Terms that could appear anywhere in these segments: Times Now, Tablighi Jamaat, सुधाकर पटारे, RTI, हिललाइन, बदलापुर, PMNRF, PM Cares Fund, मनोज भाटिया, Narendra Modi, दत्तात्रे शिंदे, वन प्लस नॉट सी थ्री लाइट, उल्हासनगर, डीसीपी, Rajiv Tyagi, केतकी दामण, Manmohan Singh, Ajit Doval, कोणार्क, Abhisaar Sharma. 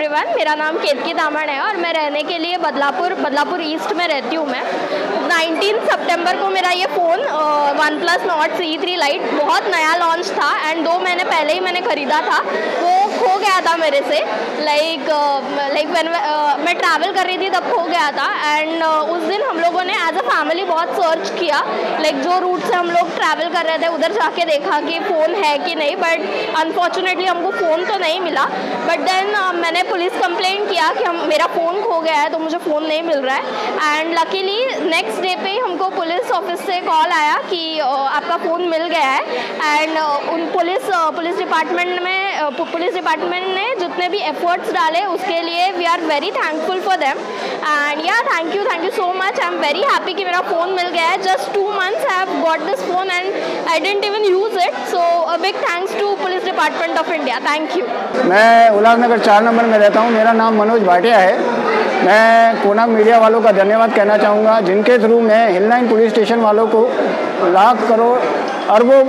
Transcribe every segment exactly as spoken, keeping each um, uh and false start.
Everyone, मेरा नाम केतकी दामण है और मैं रहने के लिए बदलापुर बदलापुर ईस्ट में रहती हूँ। मैं उन्नीस सितंबर को मेरा ये phone वन प्लस नॉट सी थ्री लाइट बहुत नया लॉन्च था एंड दो महीने पहले ही मैंने ख़रीदा था। वो खो गया था मेरे से, लाइक लाइक मैं ट्रैवल कर रही थी तब खो गया था। एंड uh, उस दिन हम लोगों ने एज अ फैमिली बहुत सर्च किया, लाइक like, जो रूट से हम लोग ट्रैवल कर रहे थे उधर जाके देखा कि फ़ोन है कि नहीं, बट अनफॉर्चुनेटली हमको फ़ोन तो नहीं मिला। बट देन uh, मैंने पुलिस कंप्लेंट किया कि हम मेरा फ़ोन खो गया है तो मुझे फ़ोन नहीं मिल रहा है। एंड लकीली नेक्स्ट डे पे हमको पुलिस ऑफिस से कॉल आया कि uh, आपका फ़ोन मिल गया है। एंड uh, उन पुलिस uh, पुलिस डिपार्टमेंट में पुलिस डिपार्टमेंट ने जितने भी एफर्ट्स डाले उसके लिए we are very thankful for them. And yeah thank you thank you so much, I am very happy कि मेरा फ़ोन मिल गया है। Just two months I have got this phone and I didn't even use it, so a big thanks to police department of India, thank you. मैं उल्हासनगर चार number में रहता हूँ, मेरा नाम मनोज भाटिया है। मैं कोणार्क मीडिया वालों का धन्यवाद कहना चाहूँगा जिनके थ्रू मैं हिललाइन पुलिस स्टेशन वालों को लाख करोड़ अरबों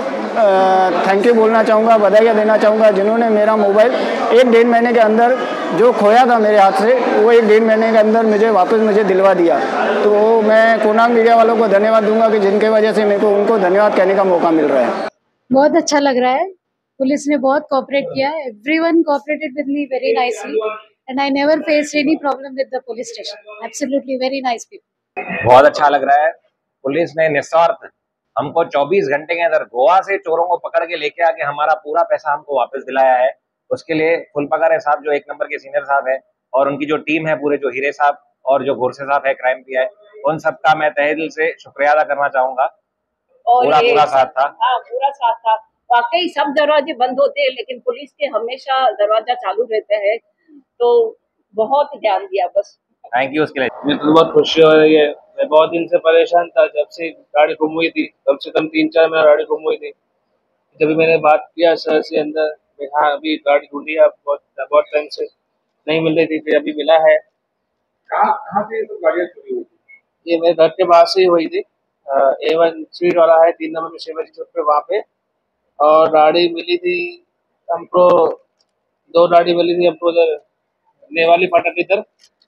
थैंक यू बोलना चाहूँगा, बधाइयाँ देना चाहूँगा, जिन्होंने मेरा मोबाइल एक डेढ़ महीने के अंदर जो खोया था मेरे हाथ से वो एक डेढ़ महीने के अंदर मुझे वापस मुझे दिलवा दिया। तो मैं कोणार्क मीडिया वालों को धन्यवाद दूंगा कि जिनके वजह से मेरे को उनको धन्यवाद कहने का मौका मिल रहा है। बहुत अच्छा लग रहा है, पुलिस ने बहुत कोऑपरेट किया, everyone cooperated with me very nicely and I never faced any problem with the police station, absolutely very nice people. बहुत अच्छा लग रहा है, पुलिस ने निस्वार्थ हमको चौबीस घंटे के अंदर गोवा से चोरों को पकड़ के लेके आके हमारा पूरा पैसा हमको वापस दिलाया है। उसके लिए फुलपकर है साहब जो एक नंबर के सीनियर साहब है और उनकी जो टीम है पूरे, जो हीरे साहब और जो घोरसे साहब है क्राइम पी आई, उन सबका मैं तहे दिल से शुक्रिया अदा करना चाहूंगा। पूरा पूरा साथ था, हाँ पूरा साथ था। वाकई सब दरवाजे बंद होते हैं लेकिन पुलिस के हमेशा दरवाजा चालू रहता है, तो बहुत ध्यान दिया, बस थैंक यू उसके लिए। मेरे को बहुत खुशी हो रही है, मैं बहुत दिन से परेशान था, जब से गाड़ी गुम हुई थी कम से कम तीन चार महीना गाड़ी गुम हुई थी। जब मैंने बात किया सर से अंदर, हाँ अभी गाड़ी ढूंढी है, बहुत बहुत टाइम से नहीं मिल रही थी, फिर अभी मिला है। कहाँ कहाँ से तो गाड़ियाँ चोरी हुई थी? ये मेरे घर के बाहर से ही हुई थी, ए वन स्ट्रीट वाला है तीन नंबर में शेवरी चौक पे, वहाँ पे। और गाड़ी मिली थी हमको, दो गाड़ी मिली थी हमको उधर नेवाली फाटक इधर,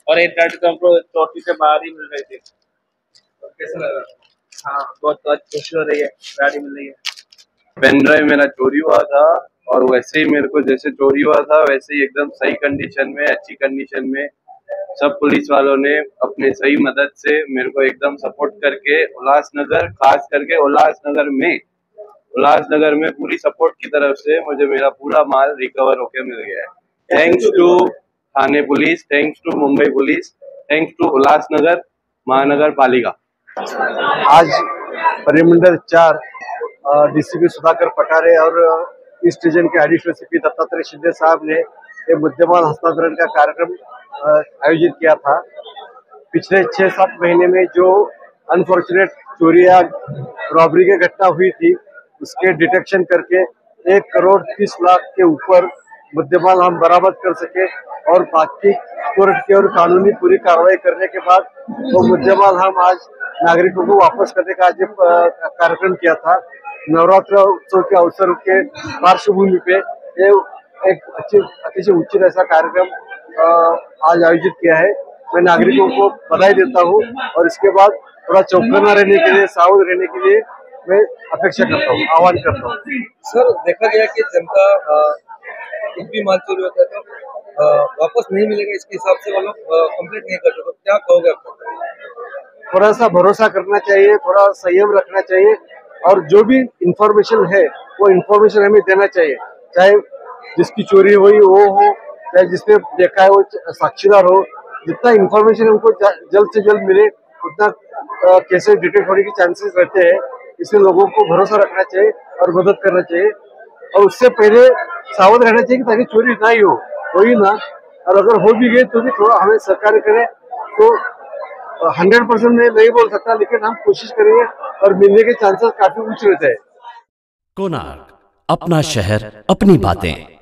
और एक गाड़ी तो हमको चौकी से बाहर ही मिल रही थी। कैसा लग रहा? हाँ बहुत बहुत खुशी हो रही है, गाड़ी मिल रही है। पेनड्राइव मेरा चोरी हुआ था और वैसे ही मेरे को जैसे चोरी हुआ था वैसे ही एकदम सही कंडीशन में, अच्छी कंडीशन में सब पुलिस वालों ने अपने सही मदद से मेरे को एकदम सपोर्ट करके उल्हासनगर, खास करके उल्हासनगर में उल्हासनगर में पूरी सपोर्ट की तरफ से मुझे मेरा पूरा माल रिकवर होके मिल गया है। Thanks to Thane police, thanks to Mumbai police, thanks to उल्हासनगर Mahanagar Palika. आज परिमंडल चार डीसीपी सुधाकर पटारे और इस स्टेशन के एडिशनल सीपी दत्तात्रे शिंदे साहब ने एक मुद्देमाल हस्तांतरण का कार्यक्रम आयोजित किया था। पिछले छह सात महीने में जो अनफॉर्चुनेट चोरी या रॉबरी की घटना हुई थी उसके डिटेक्शन करके एक करोड़ तीस लाख के ऊपर मुद्देमाल हम बरामद कर सके और बाकी कोर्ट की और कानूनी पूरी कार्रवाई करने के बाद वो तो मुद्देमाल हम आज नागरिकों को वापस करने का आज कार्यक्रम किया था। नवरात्र उत्सव के अवसर के पार्श्वभूमि पे ये एक अच्छे अतिशय उचित ऐसा कार्यक्रम आज आयोजित किया है। मैं नागरिकों को बधाई देता हूँ और इसके बाद थोड़ा चौकन्ना रहने के लिए, सावध रहने के लिए मैं अपेक्षा करता हूँ, आह्वान करता हूँ। सर देखा गया कि जनता कुछ भी माल चोरी होता है तो वापस नहीं मिलेगा, इसके हिसाब से वो लोग कंप्लीट नहीं करते, तो क्या कहोगे आप? थोड़ा सा भरोसा करना चाहिए, थोड़ा संयम रखना चाहिए और जो भी इंफॉर्मेशन है वो इंफॉर्मेशन हमें देना चाहिए, चाहे जिसकी चोरी हुई वो हो, चाहे जिसने देखा है वो साक्षीदार हो। जितना इंफॉर्मेशन हमको जल्द से जल्द मिले उतना केसेस डिटेक्ट होने के चांसेस रहते हैं, इसलिए लोगों को भरोसा रखना चाहिए और मदद करना चाहिए और उससे पहले सावध रहना चाहिए ताकि चोरी ना ही हो, हो ही ना, और अगर हो भी गई तो भी थोड़ा हमें सरकार करे तो हंड्रेड परसेंट मैं नहीं बोल सकता लेकिन हम कोशिश करेंगे और मिलने के चांसेस काफी ऊंचे रहते हैं। कोणार्क, अपना शहर अपनी बातें।